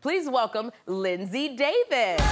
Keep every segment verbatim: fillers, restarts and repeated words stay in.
Please welcome Linsey Davis.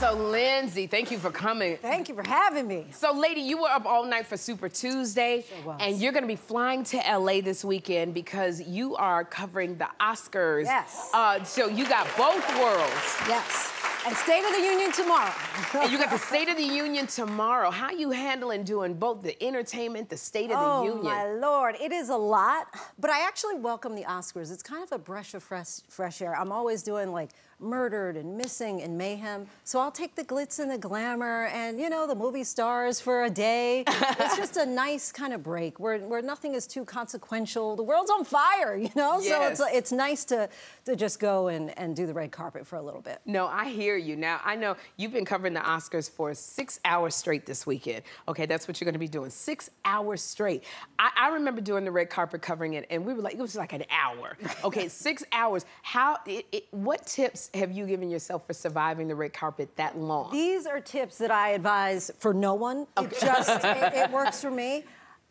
So, Linsey, thank you for coming. Thank you for having me. So, lady, you were up all night for Super Tuesday. Sure was. And you're going to be flying to L A this weekend because you are covering the Oscars. Yes. Uh, so, you got both worlds. Yes. And State of the Union tomorrow. And you got the State of the Union tomorrow. How you handling doing both the entertainment, the State of oh, the Union? Oh, my Lord. It is a lot. But I actually welcome the Oscars. It's kind of a breath of fresh, fresh air. I'm always doing, like, murdered and missing and mayhem. So I'll take the glitz and the glamour and, you know, the movie stars for a day. It's just a nice kind of break where, where nothing is too consequential. The world's on fire, you know? Yes. So it's, it's nice to, to just go and, and do the red carpet for a little bit. No, I hear you. Now, I know you've been covering the Oscars for six hours straight this weekend. Okay, that's what you're going to be doing, six hours straight. I, I remember doing the red carpet covering it, and we were like, it was like an hour. Okay, six hours. How, it, it, what tips have you given yourself for surviving the red carpet that long? These are tips that I advise for no one. Okay. It just, it, it works for me.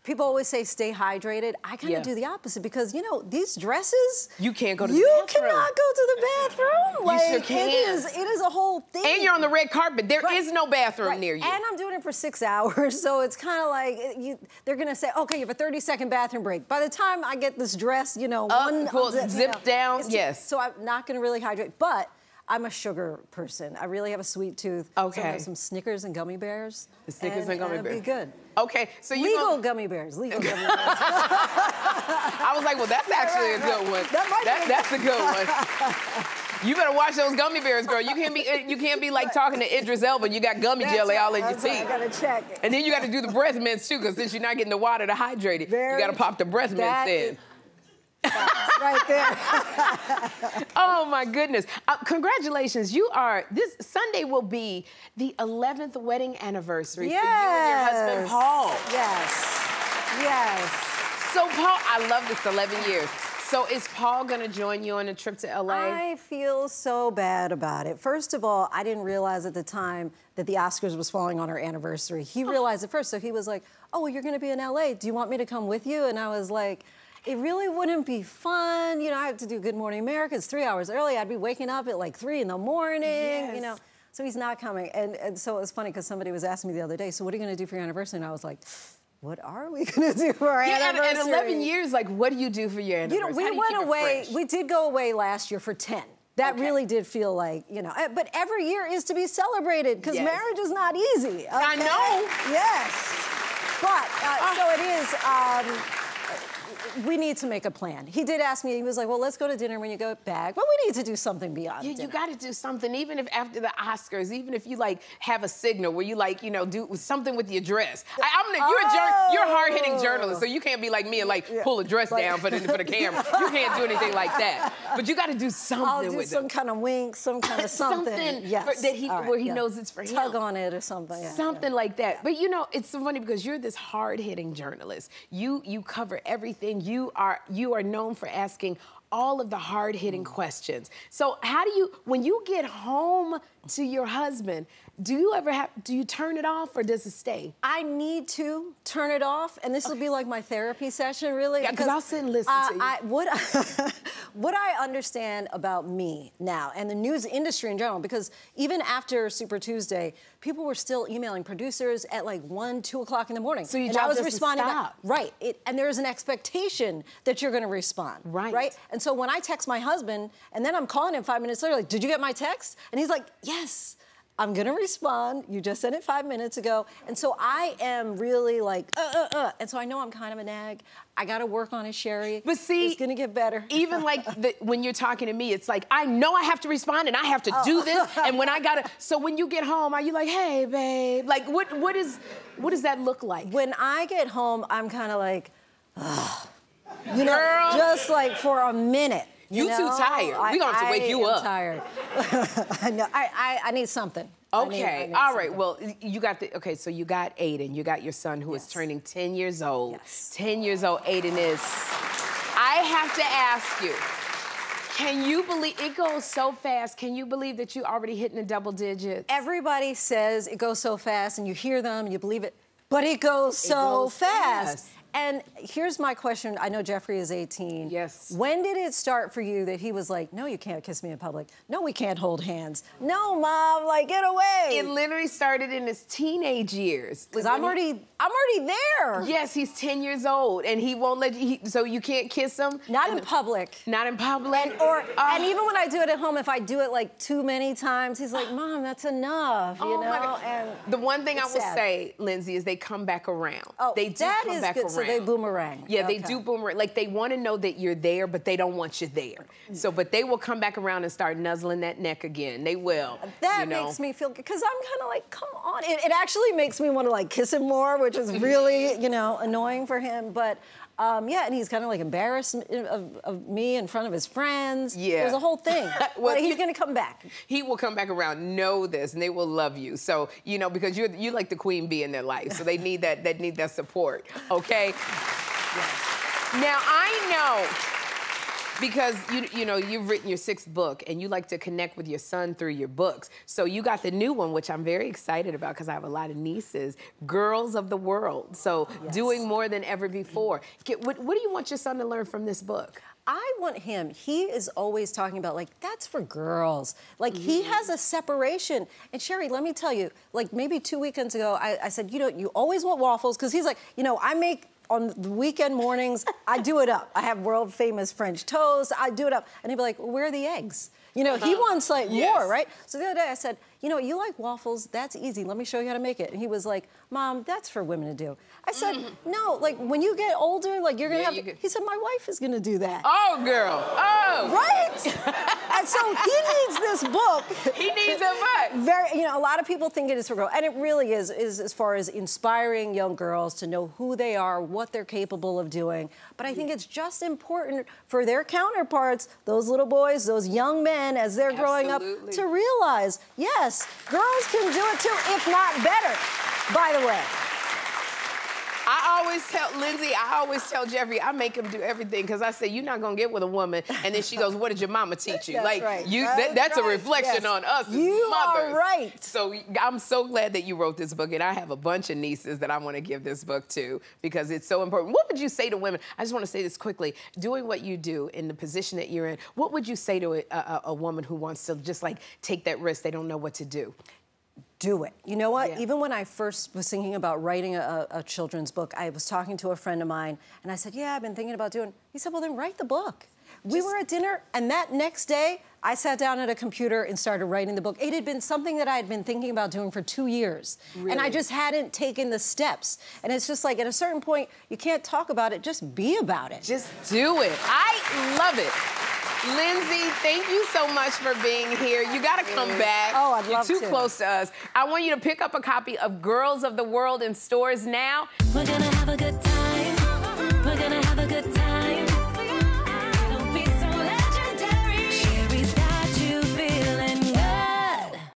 People always say stay hydrated. I kind of yeah. do the opposite because, you know, these dresses... You can't go to the you bathroom. You cannot go to the bathroom. Like, you sure can. It is, it is a whole thing. And you're on the red carpet. There right. is no bathroom right. near you. And I'm doing it for six hours, so it's kind of like, you, they're going to say, okay, you have a thirty-second bathroom break. By the time I get this dress, you know, Up, one... Cool, zip you know, down, yes. Just, so I'm not going to really hydrate, but... I'm a sugar person. I really have a sweet tooth. Okay. So I have some Snickers and gummy bears. The Snickers and, and gummy and bears. It'd be good. Okay, so you legal gonna... gummy bears. Legal gummy bears. I was like, well, that's actually right, right. a good one. That might that, be that's a good one. You better watch those gummy bears, girl. You can't be you can't be like talking to Idris Elba. You got gummy that's jelly right. all in that's your right. teeth. I gotta check it. And then you got to do the breath mints too, because since you're not getting the water to hydrate it, Very you got to pop the breath mints in. Is... right there. Oh my goodness. Uh, congratulations. You are, this Sunday will be the eleventh wedding anniversary yes. for you and your husband, Paul. Yes. Yes. So, Paul, I love this eleven years. So is Paul gonna join you on a trip to L A? I feel so bad about it. First of all, I didn't realize at the time that the Oscars was falling on our anniversary. He realized it first, so he was like, oh, well, you're gonna be in L A. Do you want me to come with you? And I was like, it really wouldn't be fun. You know, I have to do Good Morning America. It's three hours early. I'd be waking up at like three in the morning, yes. you know. So he's not coming. And, and so it was funny because somebody was asking me the other day, so what are you going to do for your anniversary? And I was like, what are we going to do for our yeah, anniversary? And, and eleven years, like, what do you do for your anniversary? You know, we went away. We did go away last year for ten. That okay. really did feel like, you know, but every year is to be celebrated because yes. marriage is not easy. Okay? I know. Yes. But, uh, oh. so it is... Um, we need to make a plan. He did ask me, he was like, well, let's go to dinner when you go back, but we need to do something beyond yeah, dinner. You gotta do something, even if after the Oscars, even if you like have a signal where you like, you know, do something with your dress. I, I'm gonna, oh. you're, a you're a hard-hitting journalist, so you can't be like me and like yeah. pull a dress like, down for the, for the camera. You can't do anything like that. But you gotta do something I'll do with some it. some kind of wink, some kind of something. something yes. for, that he, right, where he yeah. knows it's for him. Tug on it or something. Yeah, something yeah. like that. Yeah. But you know, it's so funny because you're this hard-hitting journalist. You, you cover everything. You are you are known for asking all of the hard-hitting questions. So how do you, when you get home to your husband, do you ever have, do you turn it off or does it stay? I need to turn it off, and this okay. will be like my therapy session, really. Yeah, because I'll sit and listen uh, to you. I, what, I, what I understand about me now, and the news industry in general, because even after Super Tuesday, people were still emailing producers at like one, two o'clock in the morning. So you and I was responding back, right, it, and there's an expectation that you're gonna respond, right? right? And so when I text my husband, and then I'm calling him five minutes later, like, did you get my text? And he's like, yes, I'm gonna respond. You just sent it five minutes ago. And so I am really like, uh, uh, uh. And so I know I'm kind of a nag. I gotta work on it, Sherri. But see, it's gonna get better. Even like the, when you're talking to me, it's like, I know I have to respond and I have to oh. do this. And when I gotta, so when you get home, are you like, hey, babe? Like, what, what, is, what does that look like? When I get home, I'm kind of like, ugh. You know, Girl. just like for a minute. You, you know? too tired. We're gonna have to wake I you am up. Tired. I know. I, I I need something. Okay. I need, I need All right. Something. Well, you got the okay. So you got Aiden. You got your son who yes. is turning ten years old. Yes. Ten years old. Aiden is. I have to ask you. Can you believe, it goes so fast, can you believe that you already hitting the double digits? Everybody says it goes so fast and you hear them and you believe it, but it goes so it goes fast. fast. And here's my question, I know Jeffrey is eighteen. Yes. When did it start for you that he was like, no, you can't kiss me in public. No, we can't hold hands. No, Mom, like, get away. It literally started in his teenage years. Because I'm already, he, I'm already there. Yes, he's ten years old, and he won't let you, he, so you can't kiss him? Not in public. Not in public? And, or, uh, and even when I do it at home, if I do it, like, too many times, he's like, Mom, that's enough, you oh know? My God. And the one thing I will sad. say, Linsey, is they come back around. Oh, they do that come is back good. around. So they boomerang. Yeah, okay. they do boomerang. Like, they want to know that you're there, but they don't want you there. So, but they will come back around and start nuzzling that neck again. They will. That you know? makes me feel good, because I'm kind of like, come on. It, it actually makes me want to, like, kiss him more, which is really, you know, annoying for him. But, um, yeah, and he's kind of, like, embarrassed of, of me in front of his friends. Yeah. There's a whole thing. well, but he's going to come back. He will come back around, know this, and they will love you. So, you know, because you're, you're like the queen bee in their life, so they need that, they need that support, okay? Yes. Now, I know, because, you, you know, you've written your sixth book, and you like to connect with your son through your books. So you got the new one, which I'm very excited about, because I have a lot of nieces, Girls of the World. So yes. doing more than ever before. What, what do you want your son to learn from this book? I want him, he is always talking about, like, that's for girls. Like, mm-hmm. he has a separation. And Sherri, let me tell you, like, maybe two weekends ago, I, I said, you know, you always want waffles, because he's like, you know, I make... on the weekend mornings, I do it up. I have world-famous French toast. I do it up. And he'd be like, well, where are the eggs? You know, uh-huh. he wants, like, yes. more, right? So the other day I said, you know, you like waffles. That's easy. Let me show you how to make it. And he was like, Mom, that's for women to do. I said, mm-hmm. no, like, when you get older, like, you're going yeah, to have you to... He said, my wife is going to do that. Oh, girl. Oh. Right? And so he needs this book. He needs a book. Very, you know, a lot of people think it is for girls. And it really is, is as far as inspiring young girls to know who they are, what they're capable of doing. But I think it's just important for their counterparts, those little boys, those young men, as they're Absolutely. growing up, to realize, yes, girls can do it too, if not better, by the way. I always tell Linsey, I always tell Jeffrey, I make him do everything, because I say, you're not going to get with a woman. And then she goes, what did your mama teach you? That's like, right. you, that, that's, that's right. a reflection yes. on us as you mothers. You are right. So I'm so glad that you wrote this book, and I have a bunch of nieces that I want to give this book to, because it's so important. What would you say to women? I just want to say this quickly. Doing what you do in the position that you're in, what would you say to a, a, a woman who wants to just, like, take that risk? They don't know what to do. Do it. You know what? Yeah. Even when I first was thinking about writing a, a children's book, I was talking to a friend of mine, and I said, yeah, I've been thinking about doing... He said, well, then write the book. Just... We were at dinner, and that next day, I sat down at a computer and started writing the book. It had been something that I had been thinking about doing for two years. Really? And I just hadn't taken the steps. And it's just like, at a certain point, you can't talk about it, just be about it. Just do it. I love it. Linsey, thank you so much for being here. You gotta come back. Oh, I'd love to. You're too close to us. I want you to pick up a copy of Girls of the World in stores now. We're gonna have a good time.